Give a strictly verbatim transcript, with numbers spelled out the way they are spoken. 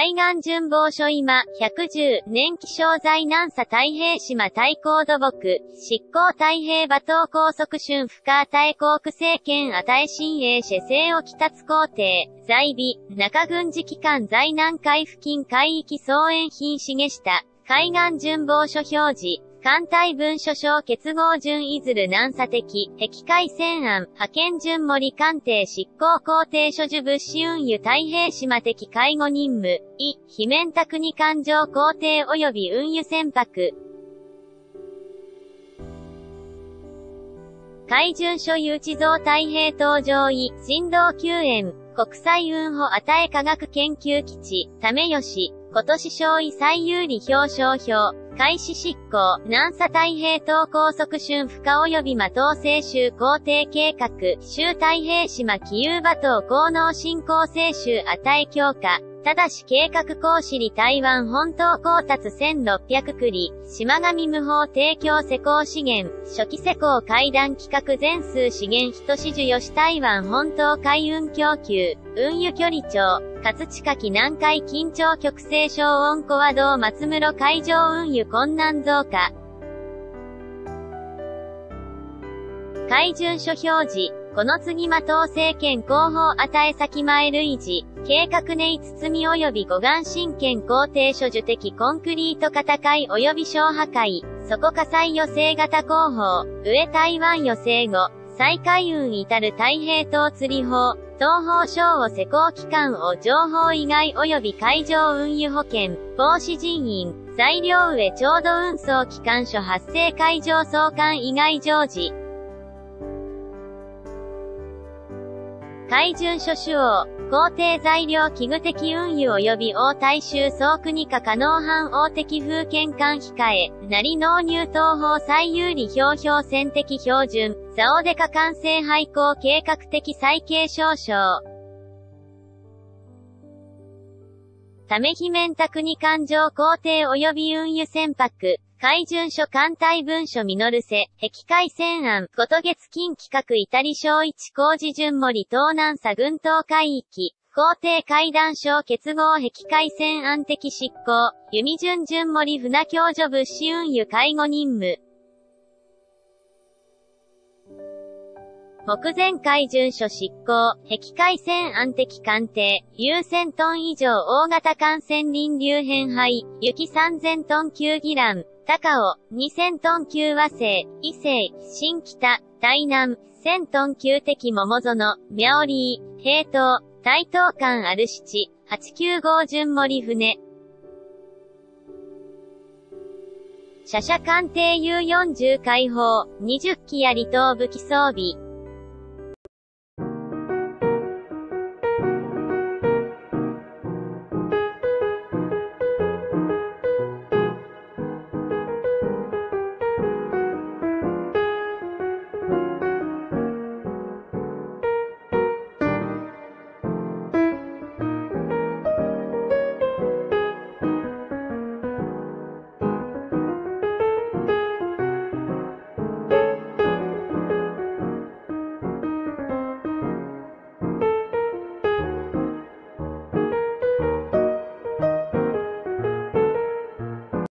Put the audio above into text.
海岸巡防署今、ひゃくじゅう、年気象罪南沙太平島対抗土木、執行太平馬東高速春不可対航区政権あ対新鋭社政を北津工程、在備、中軍事機関在南海付近海域総延品茂下、海岸巡防署表示、艦隊文書省結合準いずる南沙的、碧海線案、派遣準森艦艇執行工程所受物資運輸太平島的介護任務、い、非免託に艦上工程及び運輸船舶。海巡署誘致増太平島上位、振動救援、国際運保与え科学研究基地、為吉、今年賞位最有利表彰表、開始執行、南沙太平島高速春不可及び馬東清州工程計画、州太平島気遊馬東高能振興清州与え強化、ただし計画行使里台湾本島高達せんろっぴゃくくり、島上無法提供施工資源、初期施工会談企画全数資源等市受与し台湾本島海運供給、運輸距離長、かつ近き南海緊張局勢小温小和道松室海上運輸困難増加。海巡署表示、この次馬東政権広報与え先前類似、計画内包み及び護岸新建工程所受的コンクリート型解及び小破壊、そこ火災予制型広報、上台湾予制後、再海運至る太平島釣り法、東方省を施工機関を情報以外及び海上運輸保険、防止人員、材料上調度運送機関所発生海上送還以外常時。海巡署主要、工程材料器具的運輸及び応対州総国家可能範応的風見艦控え、なり納入東方最有利標標線的標準、ザオデカ完成廃校計画的再計少々。ため非免託に艦上工程及び運輸船舶。海巡署艦隊文書実るせ、碧海線案、ごと月金企画至り小一工事順森東南沙群島海域、工程海段省結合碧海線案的執行、弓順順森船共助物資運輸介護任務。目前海巡署執行、碧海線案的艦艇、有せんトン以上大型艦船輪流編配、雪さんぜんトン級ギラン、高尾、にせんトン級和製、伊勢、新北、台南、せんトン級的桃園、苗栗、平等、台東間アルシチ、はちきゅうご順森船。射射艦艇 ユーよんじゅう 解放、にじゅっきや離島武器装備。